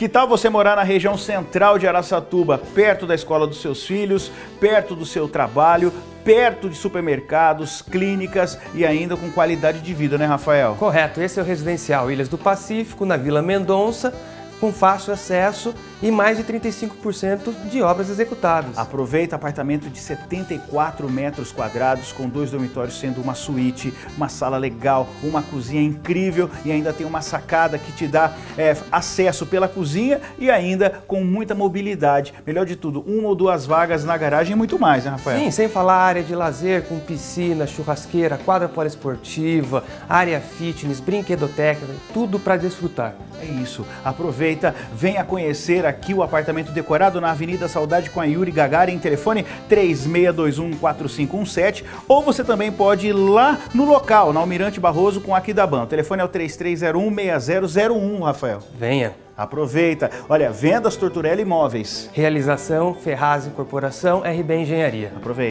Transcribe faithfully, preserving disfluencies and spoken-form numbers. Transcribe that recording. Que tal você morar na região central de Araçatuba, perto da escola dos seus filhos, perto do seu trabalho, perto de supermercados, clínicas e ainda com qualidade de vida, né, Rafael? Correto, esse é o Residencial Ilhas do Pacífico, na Vila Mendonça, com fácil acesso e mais de trinta e cinco por cento de obras executadas. Aproveita apartamento de setenta e quatro metros quadrados, com dois dormitórios sendo uma suíte, uma sala legal, uma cozinha incrível e ainda tem uma sacada que te dá é, acesso pela cozinha e ainda com muita mobilidade. Melhor de tudo, uma ou duas vagas na garagem e muito mais, né, Rafael? Sim, sem falar área de lazer com piscina, churrasqueira, quadra poliesportiva, área fitness, brinquedoteca, tudo para desfrutar. É isso, aproveita. Venha conhecer aqui o apartamento decorado na Avenida Saudade com a Yuri Gagarin, telefone três seis dois um, quatro cinco um sete, ou você também pode ir lá no local, na Almirante Barroso com a Aquidaban. O telefone é o três três zero um, seis zero zero um, Rafael. Venha. Aproveita. Olha, vendas Torturela Imóveis. Realização Ferraz Incorporação, R B Engenharia. Aproveita.